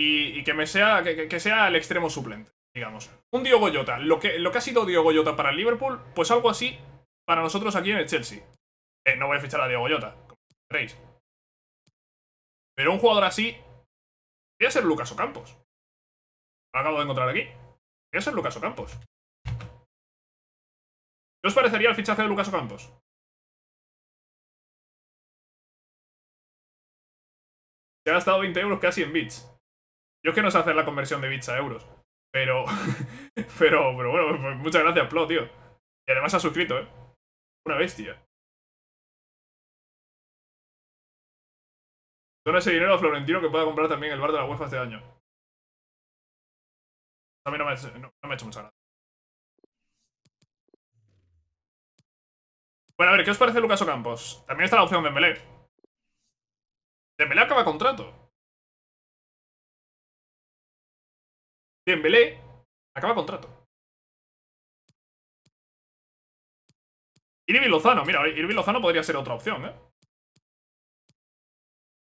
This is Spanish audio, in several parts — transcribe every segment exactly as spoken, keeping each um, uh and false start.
y, y que, me sea, que, que sea el extremo suplente, digamos. Un Diogo Jota, lo que, lo que ha sido Diogo Jota para el Liverpool, pues algo así para nosotros aquí en el Chelsea. Eh, no voy a fichar a Diogo Jota, como queréis. Pero un jugador así podría ser Lucas Ocampos. Lo acabo de encontrar aquí. Podría ser Lucas Ocampos. ¿Qué os parecería el fichaje de Lucas Ocampos? Se ha gastado veinte euros casi en bits. Yo es que no sé hacer la conversión de bits a euros. Pero... pero, pero bueno, muchas gracias, Plo, tío. Y además ha suscrito, ¿eh? Una bestia. Dona ese dinero a Florentino que pueda comprar también el bar de la UEFA este año. A mí no me ha hecho, no, no me ha hecho mucha gracia. Bueno, a ver, ¿qué os parece Lucas Ocampos? También está la opción de Dembélé. Dembélé acaba contrato. Dembélé acaba contrato. Hirving Lozano, mira, Hirving Lozano podría ser otra opción, ¿eh?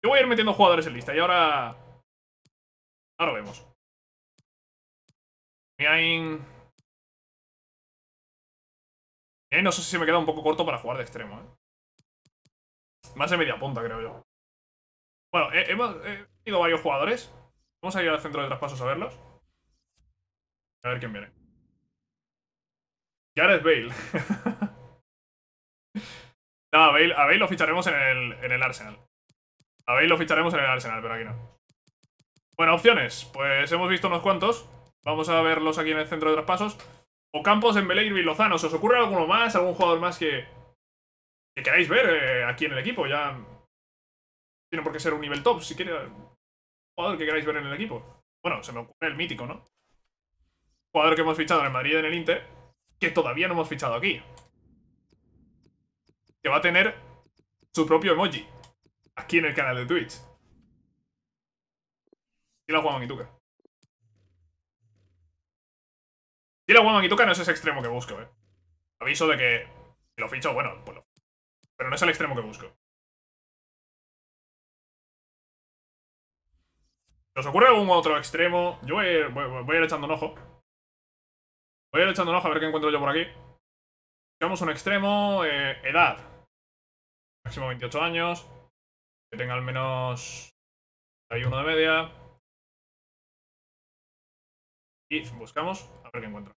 Yo voy a ir metiendo jugadores en lista y ahora... ahora vemos. Miain... Eh, no sé si me queda un poco corto para jugar de extremo, ¿eh? Más de media punta, creo yo. Bueno, eh, hemos eh, ido varios jugadores. Vamos a ir al centro de traspasos a verlos. A ver quién viene. Gareth Bale. No, a Bale, a Bale lo ficharemos en el, en el Arsenal. A Bale lo ficharemos en el Arsenal, pero aquí no. Bueno, opciones. Pues hemos visto unos cuantos. Vamos a verlos aquí en el centro de traspasos. Ocampos, Dembélé, Hirving Lozano. ¿Se os ocurre alguno más? ¿Algún jugador más que, que queráis ver eh, aquí en el equipo? Ya tiene por qué ser un nivel top. Si quiere un jugador que queráis ver en el equipo. Bueno, se me ocurre el mítico, ¿no? Jugador que hemos fichado en el Madrid y en el Inter, que todavía no hemos fichado aquí, que va a tener su propio emoji aquí en el canal de Twitch. Y la jugamos en Ituca. Y la Guaman y Tuca no es ese extremo que busco, eh. Aviso de que si lo ficho, bueno, pues lo... pero no es el extremo que busco. ¿Os ocurre algún otro extremo? Yo voy a, ir, voy, voy a ir echando un ojo. Voy a ir echando un ojo a ver qué encuentro yo por aquí. Buscamos un extremo, eh, edad. Máximo veintiocho años. Que tenga al menos... hay uno de media. Y buscamos, a ver qué encuentro.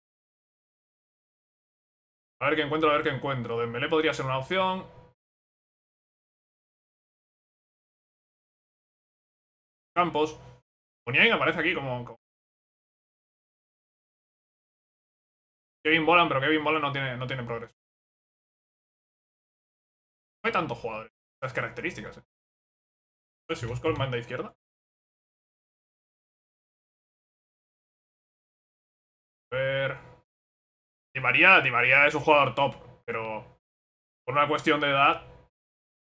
A ver qué encuentro, a ver qué encuentro. Dembélé podría ser una opción. Campos. Oniain aparece aquí como, como... Kevin Volland, pero Kevin Volland no tiene, no tiene progreso. No hay tantos jugadores de estas características, ¿eh? Entonces, si busco el manda izquierda. A ver... Di María, Di María es un jugador top, pero por una cuestión de edad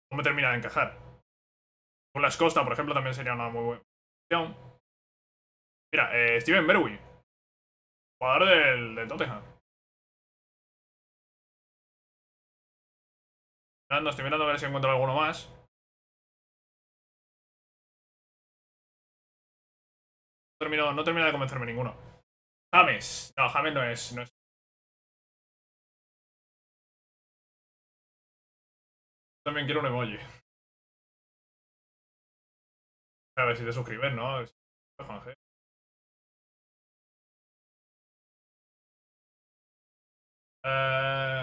no me termina de encajar. Douglas Costa, por ejemplo, también sería una muy buena opción. Mira, eh, Steven Bergwijn, jugador del, del Tottenham. No, estoy mirando a ver si encuentro alguno más. No termino, no termina de convencerme ninguno. James. No, James no es, no es. También quiero un emoji. A ver si te suscribes, ¿no? Eh,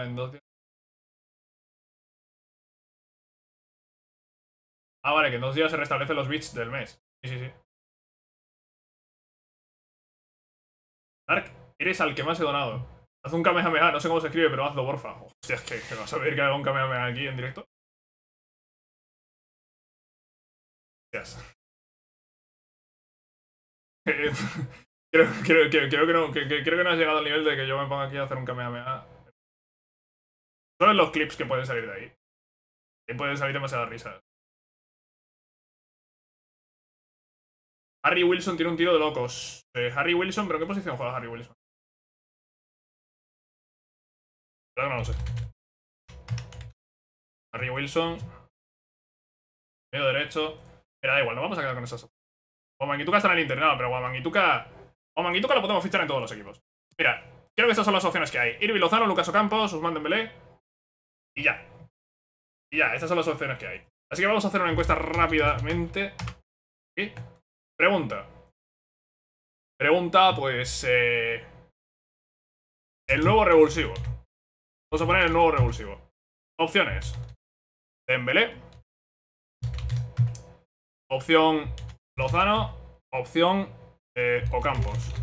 en dos días. Ah, vale, que en dos días se restablecen los bits del mes. Sí, sí, sí. Eres al que más he donado. Haz un Kamehameha, no sé cómo se escribe, pero hazlo, porfa. Hostia, es que, que vas a pedir que haga un Kamehameha aquí en directo. Hostias. creo, creo, creo, creo, que no, que, que, creo que no has llegado al nivel de que yo me ponga aquí a hacer un Kamehameha. Solo en los clips que pueden salir de ahí. Ahí pueden salir demasiadas risas. Harry Wilson tiene un tiro de locos. Eh, Harry Wilson, ¿pero en qué posición juega Harry Wilson? Claro que no lo sé. Harry Wilson. Medio derecho. Pero da igual, no vamos a quedar con esas. Wamangituka está en el Inter, no, pero Wamangituka... Wamangituka lo podemos fichar en todos los equipos. Mira, creo que estas son las opciones que hay. Hirving Lozano, Lucas Ocampos, Ousmane Dembélé. Y ya. Y ya, estas son las opciones que hay. Así que vamos a hacer una encuesta rápidamente. ¿Sí? Pregunta. Pregunta, pues... Eh... El nuevo revulsivo. Vamos a poner el nuevo revulsivo. Opciones. Dembélé. Opción Lozano. Opción eh, Ocampos.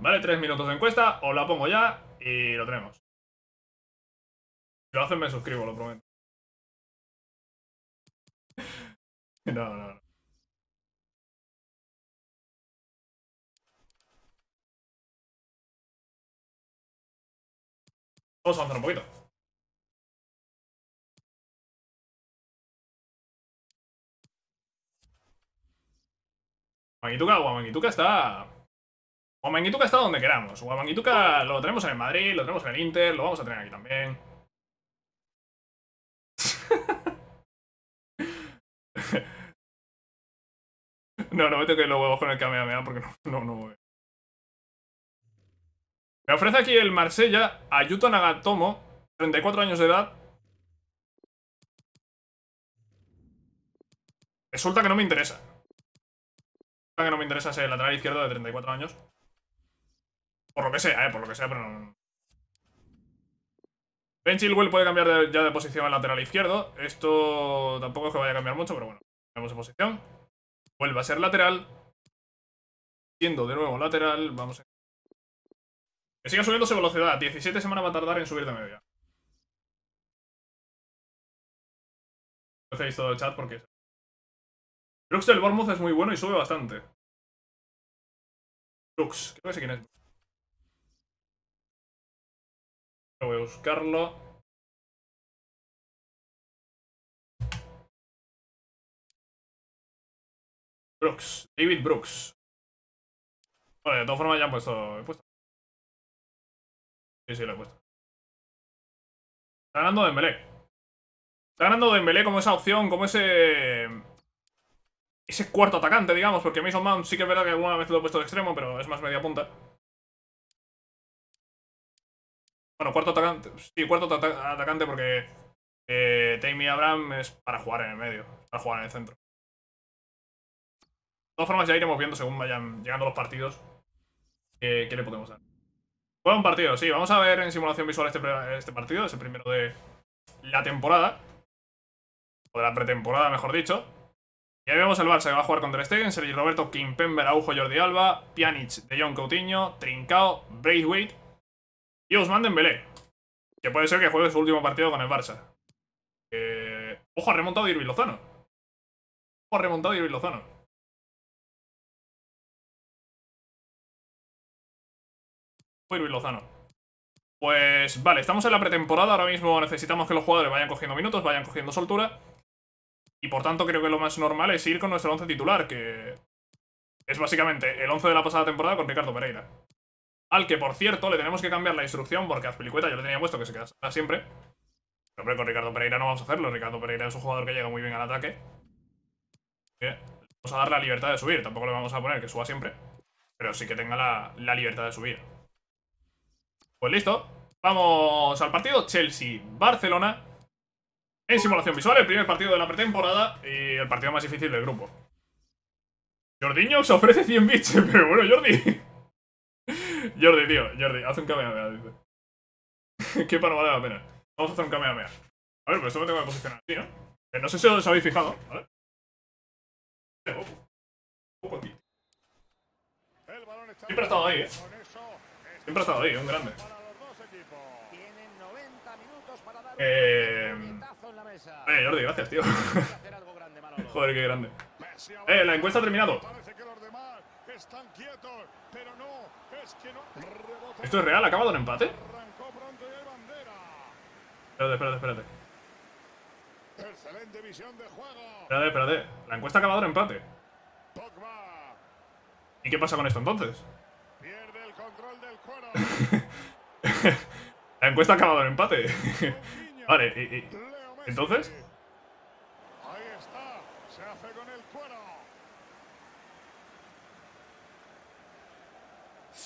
Vale, tres minutos de encuesta. Os la pongo ya y lo tenemos. Si lo hacen me suscribo, lo prometo. No, no, no. Vamos a avanzar un poquito. Wamangituka, Wamangituka está... Wamangituka está donde queramos. Wamangituka lo tenemos en el Madrid, lo tenemos en el Inter, lo vamos a tener aquí también. No, no me toques los huevos con el Kamehameha porque no, no, no voy. Me ofrece aquí el Marsella a Yuto Nagatomo, treinta y cuatro años de edad. Resulta que no me interesa. Resulta que no me interesa ese lateral izquierdo de treinta y cuatro años. Por lo que sea, eh, por lo que sea, pero no... Ben Chilwell puede cambiar de, ya de posición al lateral izquierdo. Esto tampoco es que vaya a cambiar mucho, pero bueno. Cambiamos de posición. Vuelve a ser lateral. Siendo de nuevo lateral, vamos a... Que siga subiendo su velocidad. diecisiete semanas va a tardar en subir de media. No hacéis todo el chat porque... Brooks del Bournemouth es muy bueno y sube bastante. Brooks. Creo que sé quién es. Voy a buscarlo. Brooks. David Brooks. Bueno, de todas formas ya han puesto... He puesto. Sí, sí, lo he puesto. Está ganando Dembélé. Está ganando Dembélé como esa opción, como ese... Ese cuarto atacante, digamos, porque Mason Mount sí que es verdad que alguna vez lo he puesto de extremo, pero es más media punta. Bueno, cuarto atacante. Sí, cuarto ata atacante porque... Eh, Tammy Abraham es para jugar en el medio, para jugar en el centro. De todas formas ya iremos viendo según vayan llegando los partidos eh, qué le podemos dar. Buen partido, sí, vamos a ver en simulación visual este, este partido, es el primero de la temporada. O de la pretemporada, mejor dicho. Y ahí vemos el Barça, que va a jugar contra Stegen, Sergi Roberto, Kimpembe, Araujo, Jordi Alba, Pjanic, De Jong, Coutinho, Trincao, Braithwaite y Ousmane Dembélé. Que puede ser que juegue su último partido con el Barça. Eh, ojo, ha remontado Hirving Lozano. Ojo, ha remontado Hirving Lozano. Hirving Lozano. Pues vale, estamos en la pretemporada. Ahora mismo necesitamos que los jugadores vayan cogiendo minutos, vayan cogiendo soltura. Y por tanto creo que lo más normal es ir con nuestro once titular, que es básicamente el once de la pasada temporada con Ricardo Pereira. Al que, por cierto, le tenemos que cambiar la instrucción porque Azpilicueta yo le tenía puesto que se queda siempre. Pero hombre, con Ricardo Pereira no vamos a hacerlo. Ricardo Pereira es un jugador que llega muy bien al ataque. Bien. Vamos a dar la libertad de subir. Tampoco le vamos a poner que suba siempre, pero sí que tenga la, la libertad de subir. Pues listo, vamos al partido Chelsea-Barcelona. En simulación visual, el primer partido de la pretemporada y el partido más difícil del grupo. Jordiño se ofrece cien biches, pero bueno, Jordi. Jordi, tío, Jordi, haz un Kamehameha, dice. Que para no vale la pena. Vamos a hacer un Kamehameha. A ver, pues esto me tengo que posicionar así, ¿no? Pero no sé si os habéis fijado, ¿vale? Siempre ha estado ahí, ¿eh? Siempre ha estado ahí, un grande. Eh... eh Jordi, gracias, tío. Joder, qué grande. Eh, la encuesta ha terminado. ¿Esto es real? ¿Ha acabado un empate? Espérate, espérate, espérate. Espérate, espérate. La encuesta ha acabado un empate. ¿Y qué pasa con esto entonces? La encuesta ha acabado en empate. Vale, y, y entonces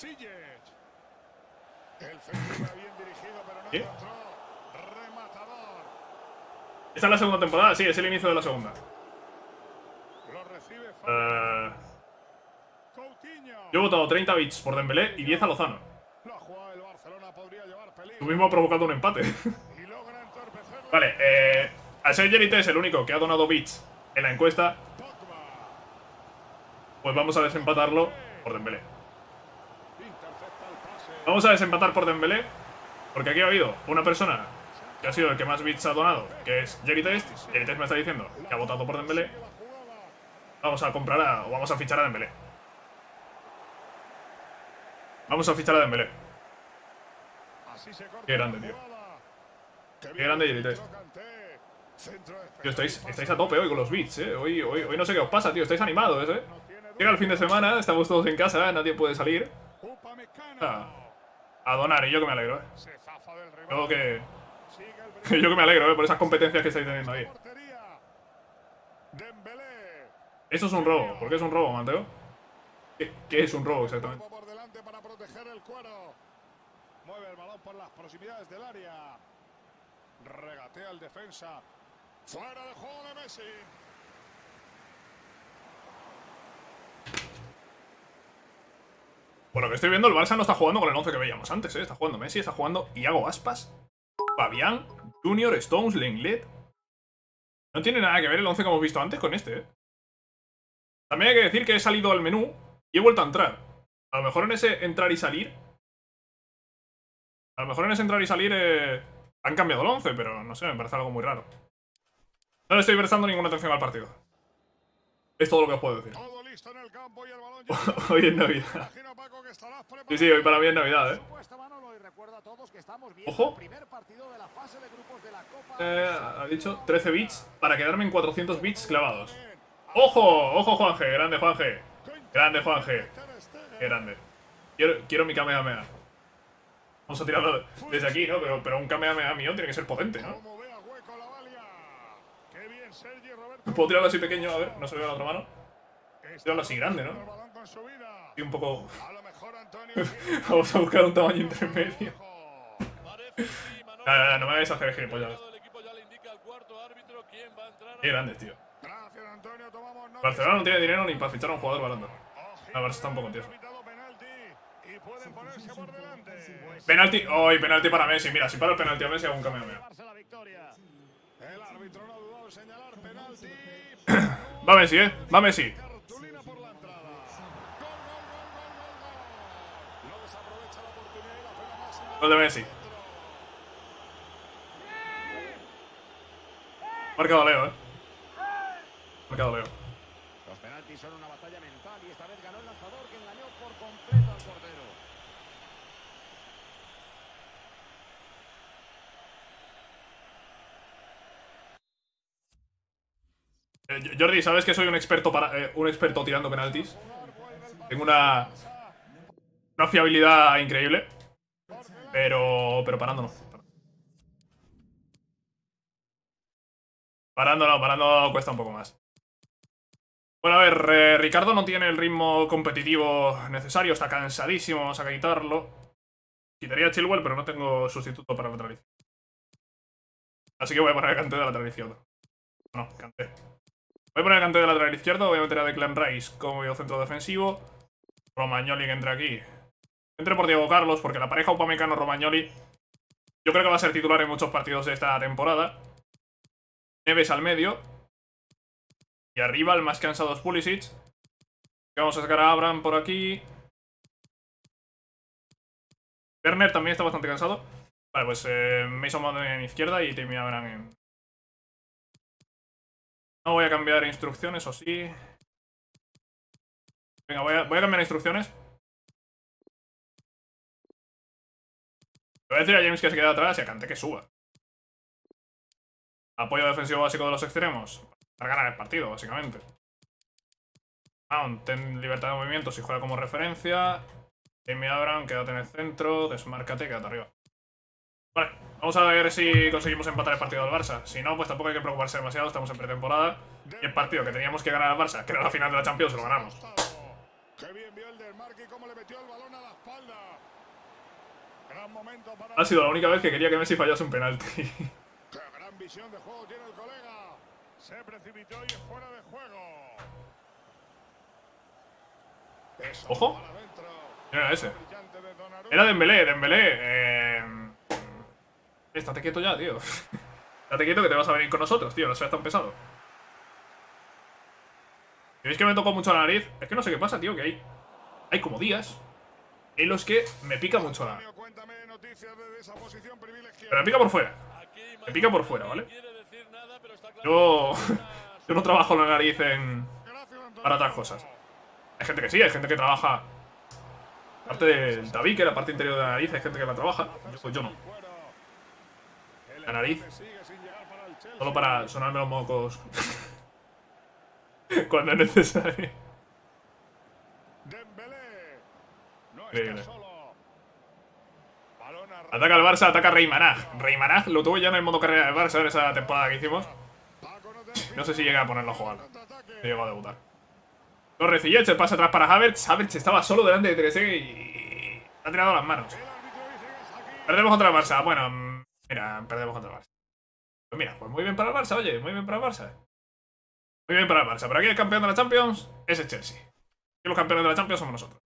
Ziyech. El centro va bien dirigido, pero no encontró. Rematador. Esta es la segunda temporada, sí, es el inicio de la segunda. Lo recibe. Uh... Yo he votado treinta bits por Dembélé y diez a Lozano. La jugada del Barcelona podría llevar peligro. Tú mismo ha provocado un empate. Y logra entorpecerlo. Vale, eh. Al ser Jerry T es el único que ha donado bits en la encuesta, pues vamos a desempatarlo por Dembélé. Vamos a desempatar por Dembélé, porque aquí ha habido una persona que ha sido el que más bits ha donado, que es Jerry Test. Jerry Test me está diciendo que ha votado por Dembélé. Vamos a comprar a, o vamos a fichar a Dembélé. Vamos a fichar a Dembélé. Qué grande, tío. Qué grande Jerry Test. Tío, estáis, estáis a tope hoy con los beats, eh. Hoy, hoy, hoy no sé qué os pasa, tío. Estáis animados, eh. Llega el fin de semana, estamos todos en casa, nadie puede salir. Ah, a donar, y yo que me alegro, eh. Yo que, yo que me alegro, eh, por esas competencias que estáis teniendo ahí. Esto es un robo. ¿Por qué es un robo, Mateo? ¿Qué, qué es un robo exactamente? Mueve el balón por las proximidades del área. Regatea al defensa. Fuera de juego de Messi. Por lo que estoy viendo, el Barça no está jugando con el once que veíamos antes, ¿eh? Está jugando Messi, está jugando Iago Aspas, Fabián, Junior, Stones, Lenglet. No tiene nada que ver el once que hemos visto antes con este, ¿eh? También hay que decir que he salido al menú y he vuelto a entrar. A lo mejor en ese entrar y salir, a lo mejor en ese entrar y salir, eh, han cambiado el once, pero no sé, me parece algo muy raro. No le estoy prestando ninguna atención al partido. Es todo lo que os puedo decir. Hoy es Navidad. Sí, sí, hoy para mí es Navidad, ¿eh? Ojo. Eh, ha dicho trece bits para quedarme en cuatrocientos bits clavados. ¡Ojo! ¡Ojo, Juanje! ¡Grande, Juanje! ¡Grande, Juanje! ¡Qué grande! Quiero, quiero mi Kamehameha. Vamos a tirarlo desde aquí, ¿no? Pero, pero un Kamehameha mío tiene que ser potente, ¿no? ¿Puedo tirarlo así pequeño? A ver, no se ve la otra mano. Tirarlo así grande, ¿no? Y un poco... Vamos a buscar un tamaño intermedio. Nada, nada, no me vais a hacer gilipollas. Qué grandes, tío. Barcelona no tiene dinero ni para fichar a un jugador balando. La Barça está un poco tieso. Penalti. ¡Oh! Y penalti para Messi. Mira, si paro el penalti a Messi hago un cambio. Va Messi, eh. Va Messi. Gol de Messi. Marcado Leo, eh. Marcado Leo. Los penaltis son una batalla mental y esta vez ganó el lanzador que engañó por completo al portero. Eh, Jordi, ¿sabes que soy un experto para eh, un experto tirando penaltis? Tengo una una fiabilidad increíble. Pero... pero parándonos. Parándonos, parándonos cuesta un poco más. Bueno, a ver, eh, Ricardo no tiene el ritmo competitivo necesario, está cansadísimo, vamos a quitarlo. Quitaría a Chilwell, pero no tengo sustituto para la lateral izquierda. Así que voy a poner a Kanté de la lateral izquierda. No, Kanté. Voy a poner a Kanté de la lateral izquierda, voy a meter a Declan Rice como yo centro defensivo. Romagnoli que entra aquí. Entre por Diego Carlos, porque la pareja Upamecano-Romagnoli yo creo que va a ser titular en muchos partidos de esta temporada. Neves al medio. Y arriba el más cansado es Pulisic. Vamos a sacar a Abraham por aquí. Werner también está bastante cansado. Vale, pues eh, Mason Mount en izquierda y Tammy Abraham en... No voy a cambiar instrucciones, o sí. Venga, voy a, voy a cambiar instrucciones. Voy a decir a James que se queda atrás y a Kanté que suba. Apoyo defensivo básico de los extremos. Para ganar el partido, básicamente. Mount, ten libertad de movimiento si juega como referencia. Tammy Abraham, quédate en el centro. Desmárcate, quédate arriba. Vale, vamos a ver si conseguimos empatar el partido del Barça. Si no, pues tampoco hay que preocuparse demasiado. Estamos en pretemporada. Y el partido que teníamos que ganar al Barça, que era la final de la Champions, lo ganamos. Qué bien vio el desmarque y cómo le metió el balón a la espalda. Gran momento para... Ha sido la única vez que quería que Messi fallase un penalti. Qué gran visión de juego tiene el colega. Se precipitó y es fuera de juego. Eso. Ojo. No era ese. Era Dembélé, Dembélé. Eh... Estate quieto ya, tío. Estate quieto que te vas a venir con nosotros, tío. No seas tan pesado. ¿Veis que me tocó mucho la nariz? Es que no sé qué pasa, tío, que hay... Hay como días en los que me pica mucho la... Pero me pica por fuera. Me pica por fuera, ¿vale? Yo... Yo no trabajo la nariz en... Para otras cosas. Hay gente que sí, hay gente que trabaja... Parte del tabique, la parte interior de la nariz, hay gente que la trabaja. Pues yo no. La nariz. Solo para sonarme los mocos... Cuando es necesario. Increíble. Ataca al Barça, ataca Reimanaj. Reimanaj lo tuvo ya en el modo carrera del Barça en esa temporada que hicimos. No sé si llega a ponerlo a jugar. No llegó a debutar. Torres y Yech, el pase atrás para Havertz. Havertz estaba solo delante de Trezeguet y... Ha tirado las manos. Perdemos contra el Barça. Bueno, mira, perdemos contra el Barça. Pues mira, pues muy bien para el Barça, oye. Muy bien para el Barça. Muy bien para el Barça, pero aquí el campeón de la Champions es el Chelsea. Y los campeones de la Champions somos nosotros.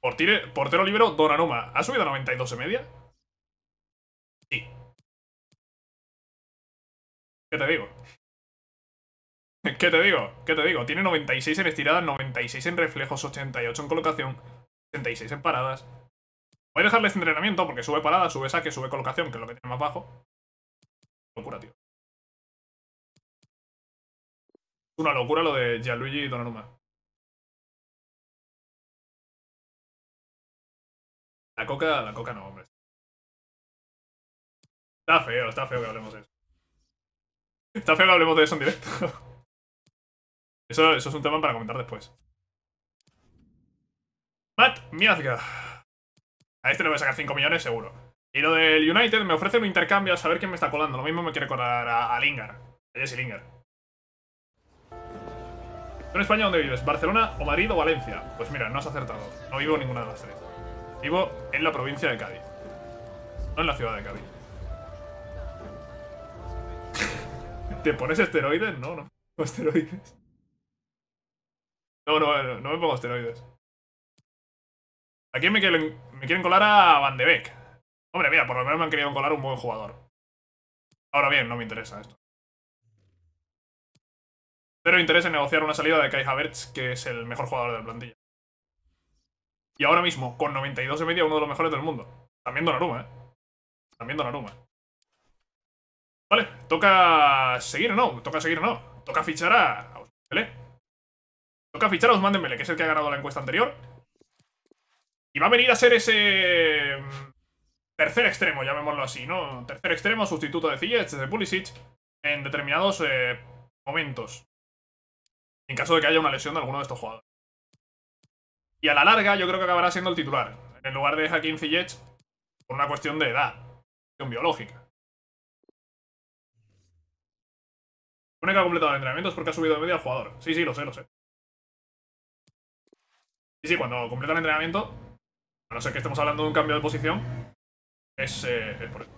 Portire, portero libero, Donnarumma. ¿Ha subido a noventa y dos y media? Sí. ¿Qué te digo? ¿Qué te digo? ¿Qué te digo? Tiene noventa y seis en estiradas, noventa y seis en reflejos, ochenta y ocho en colocación, ochenta y seis en paradas. Voy a dejarles entrenamiento porque sube parada, sube saque, sube colocación, que es lo que tiene más bajo. Locura, tío. Es una locura lo de Gianluigi Donnarumma. La coca, la coca no, hombre. Está feo, está feo que hablemos de eso. Está feo que hablemos de eso en directo. Eso, eso es un tema para comentar después. Matt Miazga. A este le voy a sacar cinco millones seguro. Y lo del United me ofrece un intercambio a saber quién me está colando. Lo mismo me quiere colar a, a Lingard. A Jesse Lingard. ¿En España dónde vives? ¿Barcelona o Madrid o Valencia? Pues mira, no has acertado. No vivo en ninguna de las tres. Vivo en la provincia de Cádiz. No en la ciudad de Cádiz. ¿Te pones esteroides? No, no me pongo esteroides. No, no, no, no me pongo esteroides. ¿A quién me quieren, me quieren colar? A Van de Beek. Hombre, mira, por lo menos me han querido colar un buen jugador. Ahora bien, no me interesa esto. Pero interés en negociar una salida de Kai Havertz, que es el mejor jugador de la plantilla. Y ahora mismo, con noventa y dos y media, uno de los mejores del mundo. También Donnarumma, ¿eh? También Donnarumma. Vale, toca seguir o no, toca seguir o no. Toca fichar a Ousmane Dembélé. Toca fichar a Ousmane Dembélé, que es el que ha ganado la encuesta anterior. Y va a venir a ser ese... Tercer extremo, llamémoslo así, ¿no? Tercer extremo, sustituto de Ziyech, de Pulisic, en determinados eh, momentos. En caso de que haya una lesión de alguno de estos jugadores. Y a la larga yo creo que acabará siendo el titular. En lugar de Hakim Ziyech. Por una cuestión de edad. Cuestión biológica. Pone que ha completado el entrenamiento es porque ha subido de media al jugador. Sí, sí, lo sé, lo sé. Sí, sí, cuando completa el entrenamiento. A no ser que estemos hablando de un cambio de posición. Es, eh, es por eso.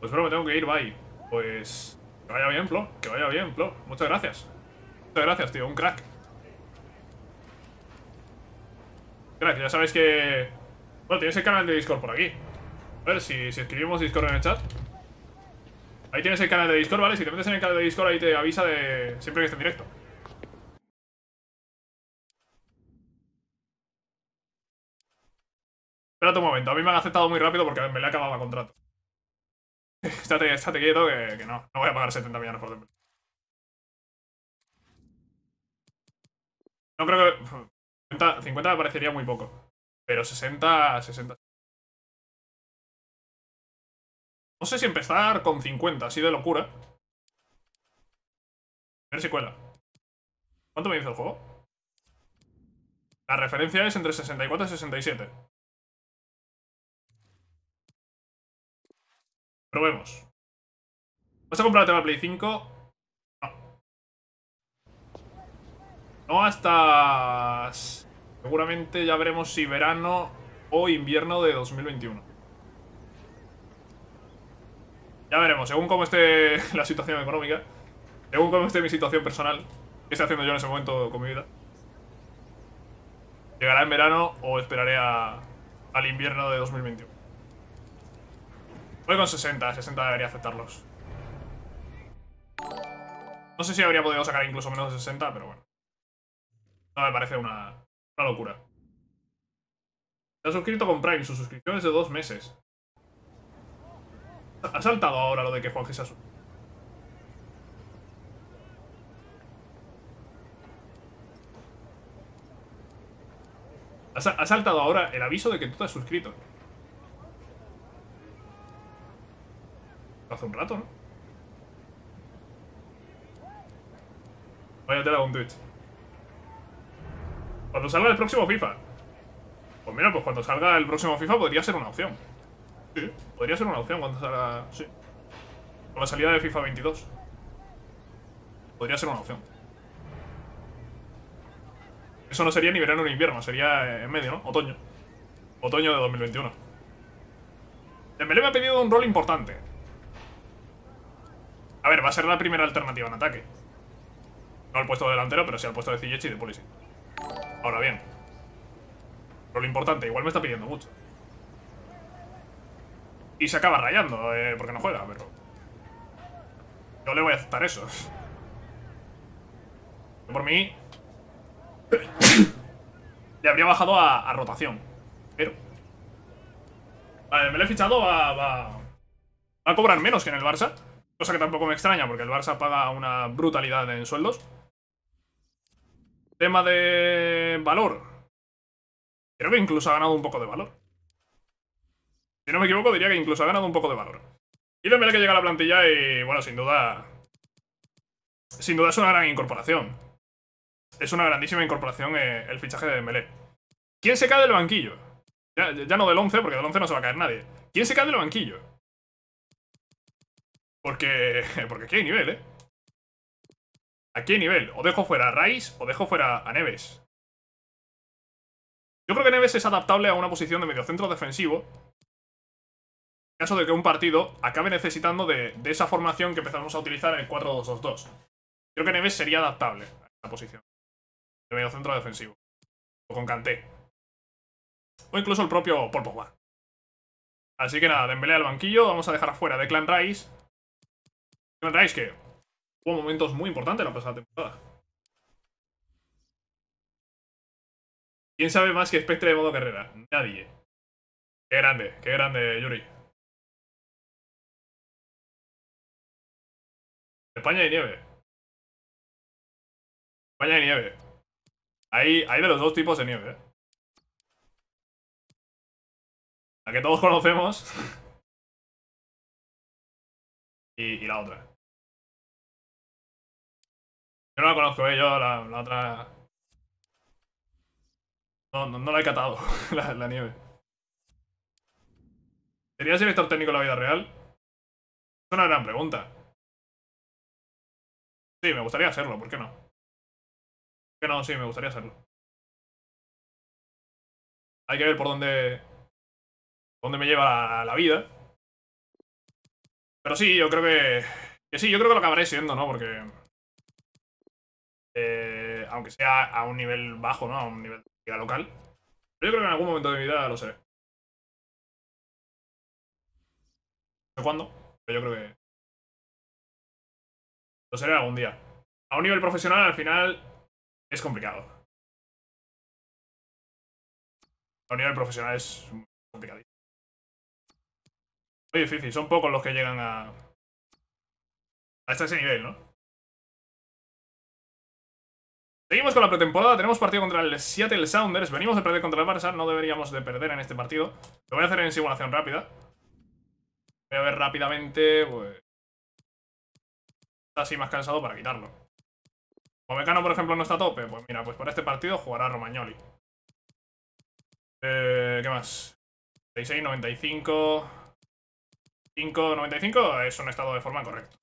Pues pero me tengo que ir, bye. Pues... Que vaya bien, Plo. Que vaya bien, Plo. Muchas gracias. Muchas gracias, tío. Un crack. Crack, ya sabéis que... Bueno, tienes el canal de Discord por aquí. A ver, si, si escribimos Discord en el chat. Ahí tienes el canal de Discord, ¿vale? Si te metes en el canal de Discord, ahí te avisa de... Siempre que esté en directo. Espérate un momento. A mí me han aceptado muy rápido porque me le acababa el contrato. Estate, estate quieto que, que no, no voy a pagar setenta millones por Dembélé. No creo que... cincuenta, cincuenta me parecería muy poco. Pero sesenta... sesenta. No sé si empezar con cincuenta, así de locura. A ver si cuela. ¿Cuánto me dice el juego? La referencia es entre sesenta y cuatro y sesenta y siete. Probemos. ¿Vas a comprar la Play cinco? No. No hasta... Seguramente ya veremos si verano o invierno de dos mil veintiuno. Ya veremos, según cómo esté la situación económica, según cómo esté mi situación personal, qué estoy haciendo yo en ese momento con mi vida. ¿Llegará en verano o esperaré a, al invierno de dos mil veintiuno? Voy con sesenta, sesenta debería aceptarlos. No sé si habría podido sacar incluso menos de sesenta, pero bueno. No me parece una, una locura. Se ha suscrito con Prime, su suscripción es de dos meses. Ha saltado ahora lo de que Juanji se ha suscrito. Ha saltado ahora el aviso de que tú te has suscrito. Hace un rato, ¿no? Vaya tela con Twitch. Cuando salga el próximo FIFA. Pues mira, pues cuando salga el próximo FIFA podría ser una opción. Sí, podría ser una opción cuando salga... Sí. Con la salida de FIFA veintidós. Podría ser una opción. Eso no sería ni verano ni invierno, sería en medio, ¿no? Otoño. Otoño de dos mil veintiuno. Dembélé me ha pedido un rol importante. A ver, va a ser la primera alternativa en ataque. No al puesto de delantero, pero sí al puesto de Ziyech y de Pulisic. Ahora bien. Rol importante, igual me está pidiendo mucho. Y se acaba rayando, eh, porque no juega, pero... Yo le voy a aceptar eso. Yo por mí... Le habría bajado a, a rotación. Pero vale, me lo he fichado. Va, va, va a cobrar menos que en el Barça. Cosa que tampoco me extraña, porque el Barça paga una brutalidad en sueldos. Tema de valor. Creo que incluso ha ganado un poco de valor. Si no me equivoco, diría que incluso ha ganado un poco de valor. Y Dembélé que llega a la plantilla y, bueno, sin duda Sin duda es una gran incorporación. Es una grandísima incorporación eh, el fichaje de Dembélé. ¿Quién se cae del banquillo? Ya, ya no del once, porque del once no se va a caer nadie. ¿Quién se cae del banquillo? Porque... Porque aquí hay nivel, ¿eh? Aquí hay nivel. O dejo fuera a Rice o dejo fuera a Neves. Yo creo que Neves es adaptable a una posición de mediocentro defensivo. En caso de que un partido acabe necesitando de, de esa formación que empezamos a utilizar en el cuatro dos dos dos. Creo que Neves sería adaptable a esta posición. De medio centro defensivo. O con Kanté. O incluso el propio Paul Pogba. Así que nada, Dembélé al banquillo. Vamos a dejar afuera de Declan Rice. Declan Rice que hubo momentos muy importantes en la pasada temporada. ¿Quién sabe más que Spectre de modo carrera? Nadie. Qué grande, qué grande, Yuri. España y nieve. España y nieve. Hay, hay de los dos tipos de nieve, ¿eh? La que todos conocemos. y, y la otra. Yo no la conozco, ¿eh? Yo la, la otra... No, no, no la he catado, la, la nieve. ¿Serías director técnico en la vida real? Es una gran pregunta. Sí, me gustaría hacerlo, ¿por qué no? Que no, sí, me gustaría hacerlo. Hay que ver por dónde dónde me lleva la, la vida. Pero sí, yo creo que, que sí, yo creo que lo acabaré siendo, ¿no? Porque eh, aunque sea a un nivel bajo, ¿no? A un nivel local, pero yo creo que en algún momento de mi vida lo seré. No sé cuándo, pero yo creo que lo seré algún día. A un nivel profesional, al final... Es complicado. A nivel profesional es complicado. Muy difícil. Son pocos los que llegan a... Hasta ese nivel, ¿no? Seguimos con la pretemporada. Tenemos partido contra el Seattle Sounders. Venimos de perder contra el Barça. No deberíamos de perder en este partido. Lo voy a hacer en simulación rápida. Voy a ver rápidamente... Pues... Está así más cansado para quitarlo. Upamecano, por ejemplo, no está a tope. Pues mira, pues para este partido jugará Romagnoli. Eh, ¿Qué más? sesenta y seis, noventa y cinco. cinco, noventa y cinco es un estado de forma correcto.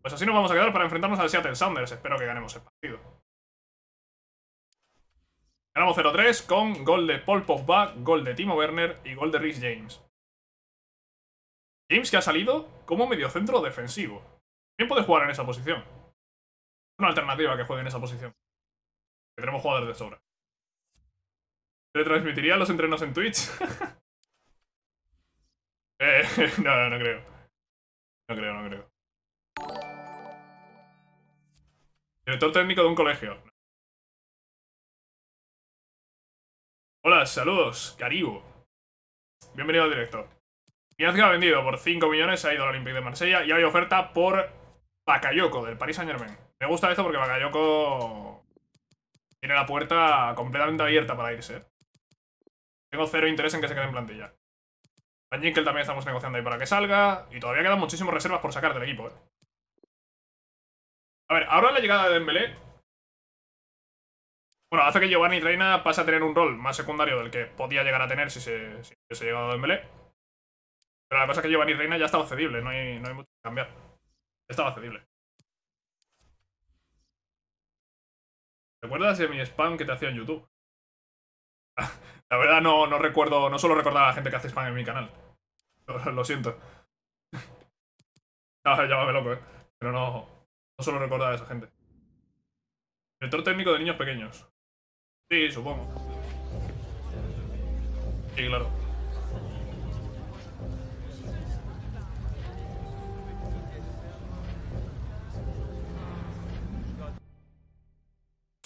Pues así nos vamos a quedar para enfrentarnos al Seattle Sounders. Espero que ganemos el partido. Ganamos cero tres con gol de Paul Pogba, gol de Timo Werner y gol de Rhys James. James, que ha salido como mediocentro defensivo. ¿Quién puede jugar en esa posición? Una alternativa que juegue en esa posición. Que tenemos jugadores de sobra. ¿Te transmitiría los entrenos en Twitch? eh, no, no, no creo. No creo, no creo. Director técnico de un colegio. Hola, saludos, Caribo. Bienvenido al director. Miazga ha vendido por cinco millones, ha ido al Olympique de Marsella y hay oferta por Bakayoko, del Paris Saint-Germain. Me gusta esto porque Bakayoko tiene la puerta completamente abierta para irse. Tengo cero interés en que se quede en plantilla. Van Ginkel también estamos negociando ahí para que salga. Y todavía quedan muchísimas reservas por sacar del equipo, ¿eh? A ver, ahora la llegada de Dembélé, bueno, hace que Giovanni Reina pase a tener un rol más secundario del que podía llegar a tener si se, si se llegaba a Dembélé. Pero la cosa es que Giovanni Reina ya estaba cedible, no hay, no hay mucho que cambiar. Estaba cedible. ¿Recuerdas de mi spam que te hacía en YouTube? La verdad no, no recuerdo, no suelo recordar a la gente que hace spam en mi canal. Lo, lo siento. No, llámame loco, eh. Pero no, no suelo recordar a esa gente. Director técnico de niños pequeños. Sí, supongo. Sí, claro.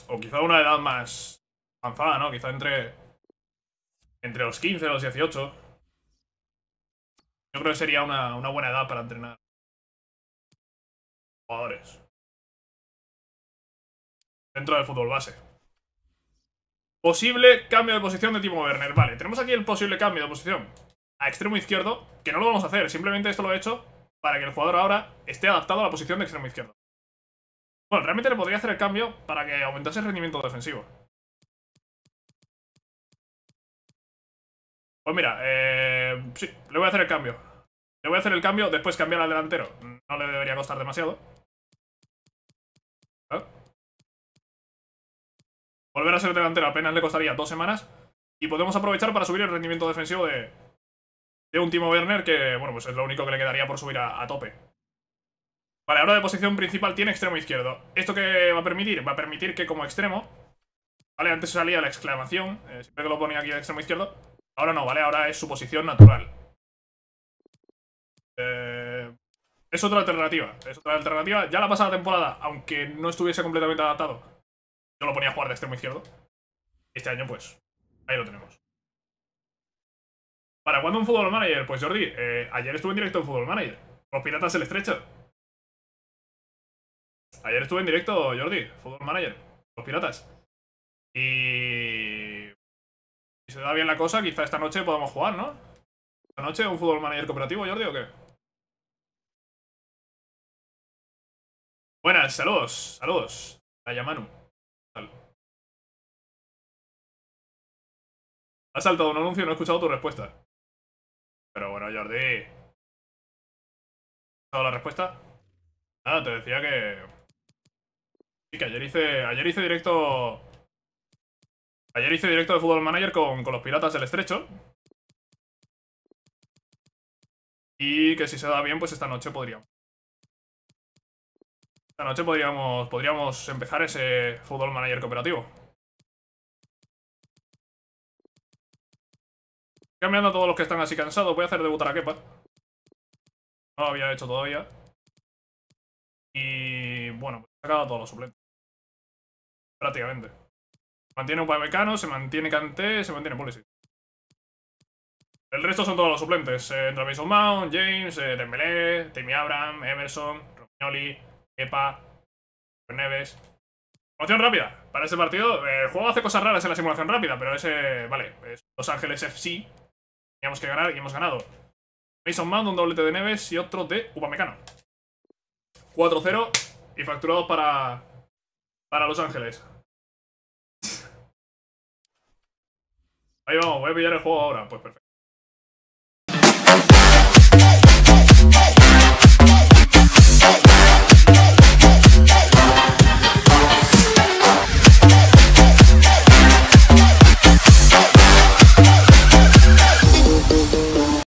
O quizá una edad más avanzada, ¿no? Quizá entre entre los quince y los dieciocho. Yo creo que sería una, una buena edad para entrenar jugadores dentro del fútbol base. Posible cambio de posición de Timo Werner. Vale, tenemos aquí el posible cambio de posición a extremo izquierdo, que no lo vamos a hacer. Simplemente esto lo he hecho para que el jugador ahora esté adaptado a la posición de extremo izquierdo. Bueno, realmente le podría hacer el cambio para que aumentase el rendimiento defensivo. Pues mira, eh, sí, le voy a hacer el cambio. Le voy a hacer el cambio, después cambiar al delantero. No le debería costar demasiado. ¿Eh? Volver a ser delantero apenas le costaría dos semanas. Y podemos aprovechar para subir el rendimiento defensivo de, de un Timo Werner, que bueno, pues es lo único que le quedaría por subir a, a tope. Vale, ahora de posición principal tiene extremo izquierdo. ¿Esto qué va a permitir? Va a permitir que como extremo, vale, antes salía la exclamación, eh, siempre que lo ponía aquí de extremo izquierdo. Ahora no, vale, ahora es su posición natural. eh, Es otra alternativa. Es otra alternativa, ya la pasada temporada, aunque no estuviese completamente adaptado, yo lo ponía a jugar de extremo izquierdo. Este año pues, ahí lo tenemos. ¿Para cuándo un Football Manager? Pues Jordi, eh, ayer estuve en directo en Football Manager. Los piratas el estrecho. Ayer estuve en directo, Jordi, Football Manager, los piratas. Y si se da bien la cosa, quizá esta noche podamos jugar, ¿no? ¿Esta noche un Football Manager cooperativo, Jordi, o qué? Buenas, saludos, saludos. Ayamanu. Has saltado un anuncio y no he escuchado tu respuesta. Pero bueno, Jordi, ¿has escuchado la respuesta? Nada, te decía que... Sí, que ayer hice, ayer hice directo. Ayer hice directo de Football Manager con, con los piratas del estrecho. Y que si se da bien, pues esta noche podríamos. Esta noche podríamos. Podríamos empezar ese Football Manager cooperativo. Cambiando a todos los que están así cansados, voy a hacer debutar a Kepa. No lo había hecho todavía. Y bueno, pues he sacado a todos los suplentes. Prácticamente. Se mantiene Upamecano, se mantiene Kanté, se mantiene Pulisic. El resto son todos los suplentes. Eh, entra Mason Mount, James, eh, Dembélé, Tammy Abraham, Emerson, Romagnoli, Kepa, Neves. Simulación rápida. Para ese partido, eh, el juego hace cosas raras en la simulación rápida, pero ese, vale, es Los Ángeles F C. Teníamos que ganar y hemos ganado. Mason Mount, un doblete de Neves y otro de Upamecano. cuatro cero y facturados para, para Los Ángeles. Ahí vamos, voy a pillar el juego ahora, pues perfecto.